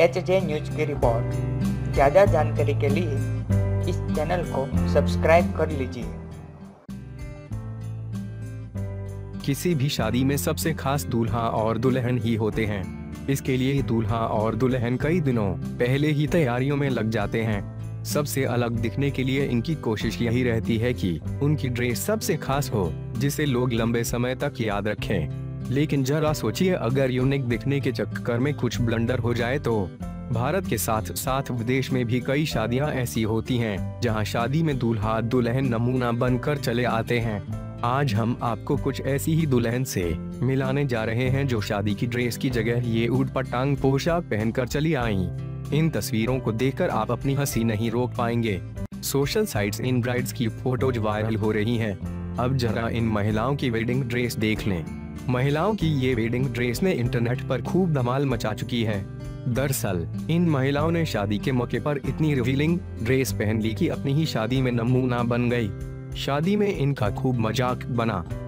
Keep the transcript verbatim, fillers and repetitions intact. H J news की report. ज़्यादा जानकारी के लिए इस चैनल को सब्सक्राइब कर लीजिए। किसी भी शादी में सबसे खास दूल्हा और दुल्हन ही होते हैं। इसके लिए दूल्हा और दुल्हन कई दिनों पहले ही तैयारियों में लग जाते हैं। सबसे अलग दिखने के लिए इनकी कोशिश यही रहती है कि उनकी ड्रेस सबसे खास हो, जिसे लोग लंबे समय तक याद रखें। लेकिन जरा सोचिए, अगर यूनिक दिखने के चक्कर में कुछ ब्लंडर हो जाए तो। भारत के साथ साथ विदेश में भी कई शादियां ऐसी होती हैं जहां शादी में दूल्हा दुल्हन नमूना बनकर चले आते हैं। आज हम आपको कुछ ऐसी ही दुल्हन से मिलाने जा रहे हैं जो शादी की ड्रेस की जगह ये ऊटपटांग पोशाक पहनकर चली आईं। इन तस्वीरों को देखकर आप अपनी हंसी नहीं रोक पाएंगे। सोशल साइट्स इन ब्राइड्स की फोटोज वायरल हो रही हैं। अब जरा इन महिलाओं की वेडिंग ड्रेस देख लें। महिलाओं की ये वेडिंग ड्रेस ने इंटरनेट पर खूब धमाल मचा चुकी है। दरअसल इन महिलाओं ने शादी के मौके पर इतनी रिवीलिंग ड्रेस पहन ली कि अपनी ही शादी में नमूना बन गई। शादी में इनका खूब मजाक बना।